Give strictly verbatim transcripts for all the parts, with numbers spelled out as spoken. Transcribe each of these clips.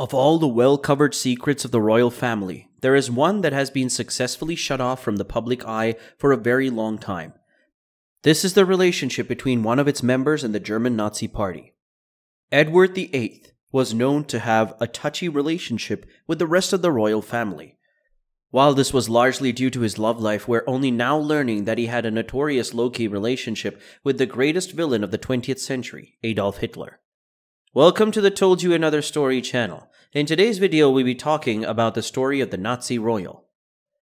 Of all the well-covered secrets of the royal family, there is one that has been successfully shut off from the public eye for a very long time. This is the relationship between one of its members and the German Nazi Party. Edward the eighth was known to have a touchy relationship with the rest of the royal family. While this was largely due to his love life, we're only now learning that he had a notorious low-key relationship with the greatest villain of the twentieth century, Adolf Hitler. Welcome to the Told You Another Story channel. In today's video, we'll be talking about the story of the Nazi royal.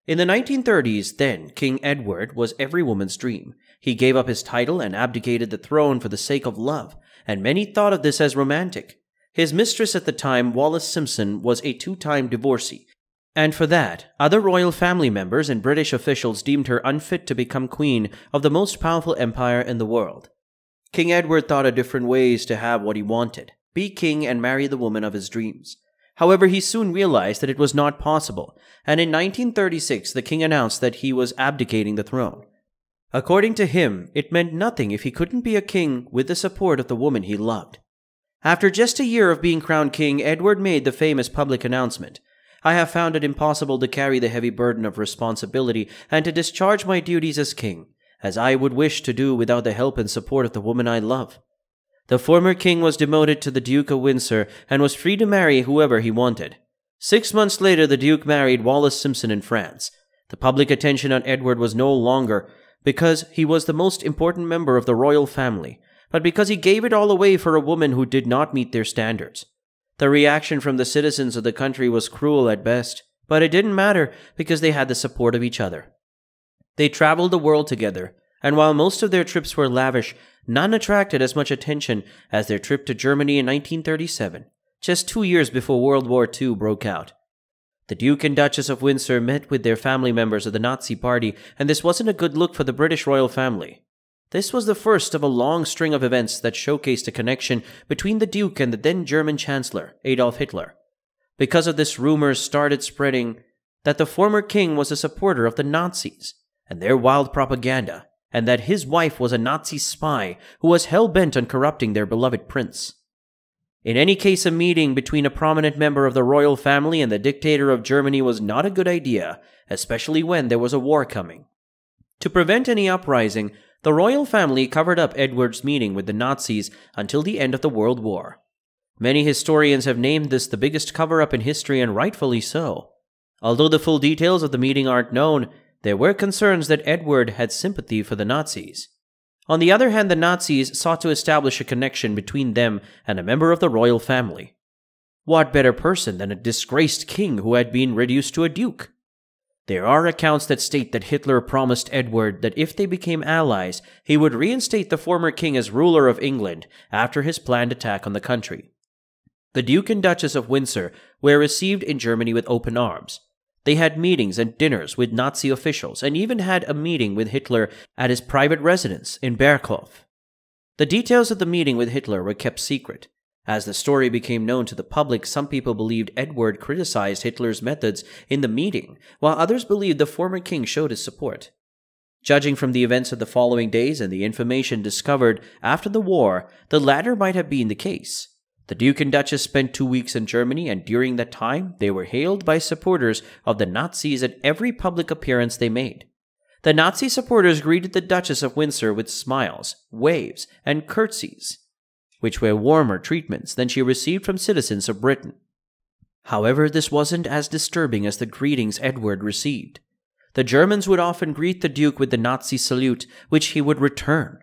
In the nineteen thirties, then, King Edward was every woman's dream. He gave up his title and abdicated the throne for the sake of love, and many thought of this as romantic. His mistress at the time, Wallis Simpson, was a two-time divorcee, and for that, other royal family members and British officials deemed her unfit to become queen of the most powerful empire in the world. King Edward thought of different ways to have what he wanted, be king and marry the woman of his dreams. However, he soon realized that it was not possible, and in nineteen thirty-six the king announced that he was abdicating the throne. According to him, it meant nothing if he couldn't be a king with the support of the woman he loved. After just a year of being crowned king, Edward made the famous public announcement, "I have found it impossible to carry the heavy burden of responsibility and to discharge my duties as king, as I would wish to do without the help and support of the woman I love." The former king was demoted to the Duke of Windsor and was free to marry whoever he wanted. Six months later, the Duke married Wallis Simpson in France. The public attention on Edward was no longer because he was the most important member of the royal family, but because he gave it all away for a woman who did not meet their standards. The reaction from the citizens of the country was cruel at best, but it didn't matter because they had the support of each other. They traveled the world together, and while most of their trips were lavish, none attracted as much attention as their trip to Germany in nineteen thirty-seven, just two years before World War Two broke out. The Duke and Duchess of Windsor met with their family members of the Nazi Party, and this wasn't a good look for the British royal family. This was the first of a long string of events that showcased a connection between the Duke and the then-German Chancellor, Adolf Hitler. Because of this, rumors started spreading that the former king was a supporter of the Nazis and their wild propaganda, and that his wife was a Nazi spy who was hell-bent on corrupting their beloved prince. In any case, a meeting between a prominent member of the royal family and the dictator of Germany was not a good idea, especially when there was a war coming. To prevent any uprising, the royal family covered up Edward's meeting with the Nazis until the end of the World War. Many historians have named this the biggest cover-up in history, and rightfully so. Although the full details of the meeting aren't known, there were concerns that Edward had sympathy for the Nazis. On the other hand, the Nazis sought to establish a connection between them and a member of the royal family. What better person than a disgraced king who had been reduced to a duke? There are accounts that state that Hitler promised Edward that if they became allies, he would reinstate the former king as ruler of England after his planned attack on the country. The Duke and Duchess of Windsor were received in Germany with open arms. They had meetings and dinners with Nazi officials and even had a meeting with Hitler at his private residence in Berghof. The details of the meeting with Hitler were kept secret. As the story became known to the public, some people believed Edward criticized Hitler's methods in the meeting, while others believed the former king showed his support. Judging from the events of the following days and the information discovered after the war, the latter might have been the case. The Duke and Duchess spent two weeks in Germany, and during that time, they were hailed by supporters of the Nazis at every public appearance they made. The Nazi supporters greeted the Duchess of Windsor with smiles, waves, and curtsies, which were warmer treatments than she received from citizens of Britain. However, this wasn't as disturbing as the greetings Edward received. The Germans would often greet the Duke with the Nazi salute, which he would return.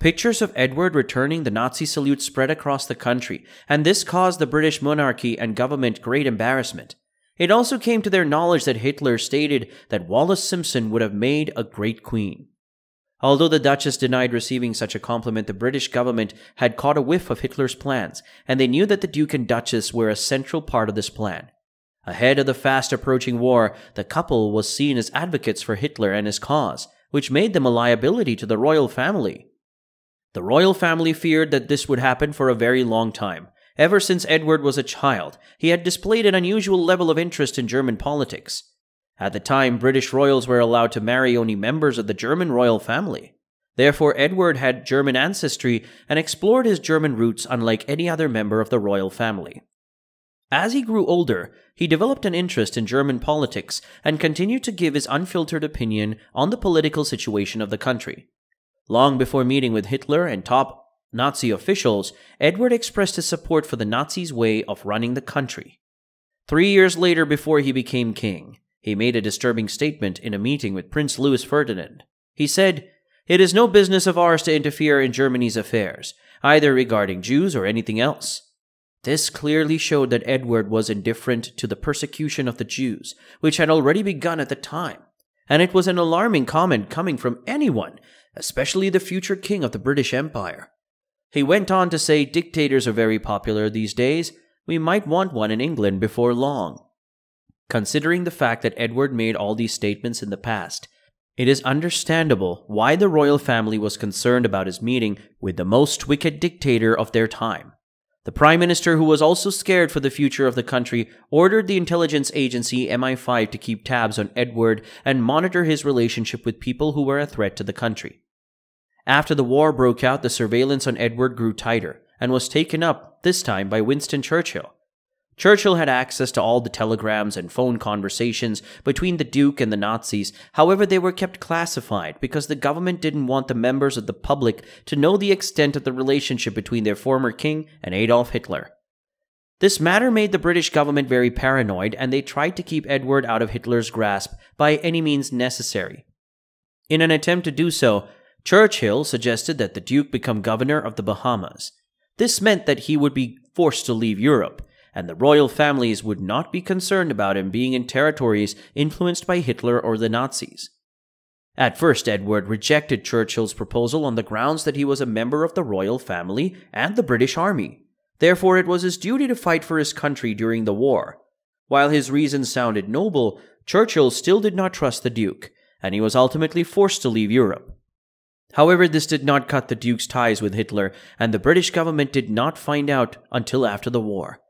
Pictures of Edward returning the Nazi salute spread across the country, and this caused the British monarchy and government great embarrassment. It also came to their knowledge that Hitler stated that Wallis Simpson would have made a great queen. Although the Duchess denied receiving such a compliment, the British government had caught a whiff of Hitler's plans, and they knew that the Duke and Duchess were a central part of this plan. Ahead of the fast-approaching war, the couple was seen as advocates for Hitler and his cause, which made them a liability to the royal family. The royal family feared that this would happen for a very long time. Ever since Edward was a child, he had displayed an unusual level of interest in German politics. At the time, British royals were allowed to marry only members of the German royal family. Therefore, Edward had German ancestry and explored his German roots unlike any other member of the royal family. As he grew older, he developed an interest in German politics and continued to give his unfiltered opinion on the political situation of the country. Long before meeting with Hitler and top Nazi officials, Edward expressed his support for the Nazis' way of running the country. Three years later, before he became king, he made a disturbing statement in a meeting with Prince Louis Ferdinand. He said, "It is no business of ours to interfere in Germany's affairs, either regarding Jews or anything else." This clearly showed that Edward was indifferent to the persecution of the Jews, which had already begun at the time, and it was an alarming comment coming from anyone, especially the future king of the British Empire. He went on to say, "Dictators are very popular these days. We might want one in England before long." Considering the fact that Edward made all these statements in the past, it is understandable why the royal family was concerned about his meeting with the most wicked dictator of their time. The Prime Minister, who was also scared for the future of the country, ordered the intelligence agency M I five to keep tabs on Edward and monitor his relationship with people who were a threat to the country. After the war broke out, the surveillance on Edward grew tighter and was taken up, this time by Winston Churchill. Churchill had access to all the telegrams and phone conversations between the Duke and the Nazis. However, they were kept classified because the government didn't want the members of the public to know the extent of the relationship between their former king and Adolf Hitler. This matter made the British government very paranoid, and they tried to keep Edward out of Hitler's grasp by any means necessary. In an attempt to do so, Churchill suggested that the Duke become governor of the Bahamas. This meant that he would be forced to leave Europe, and the royal families would not be concerned about him being in territories influenced by Hitler or the Nazis. At first, Edward rejected Churchill's proposal on the grounds that he was a member of the royal family and the British army. Therefore, it was his duty to fight for his country during the war. While his reasons sounded noble, Churchill still did not trust the Duke, and he was ultimately forced to leave Europe. However, this did not cut the Duke's ties with Hitler, and the British government did not find out until after the war.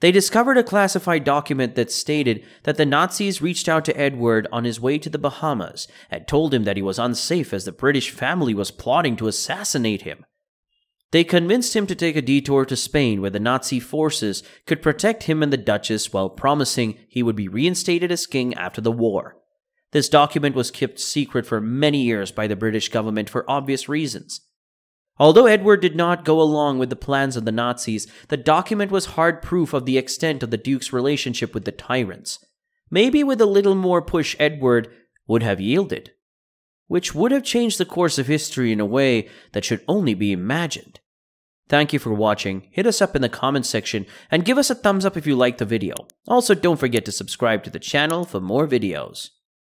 They discovered a classified document that stated that the Nazis reached out to Edward on his way to the Bahamas and told him that he was unsafe as the British family was plotting to assassinate him. They convinced him to take a detour to Spain, where the Nazi forces could protect him and the Duchess, while promising he would be reinstated as king after the war. This document was kept secret for many years by the British government for obvious reasons. Although Edward did not go along with the plans of the Nazis, the document was hard proof of the extent of the Duke's relationship with the tyrants. Maybe with a little more push, Edward would have yielded, which would have changed the course of history in a way that should only be imagined. Thank you for watching. Hit us up in the comments section and give us a thumbs up if you liked the video. Also, don't forget to subscribe to the channel for more videos.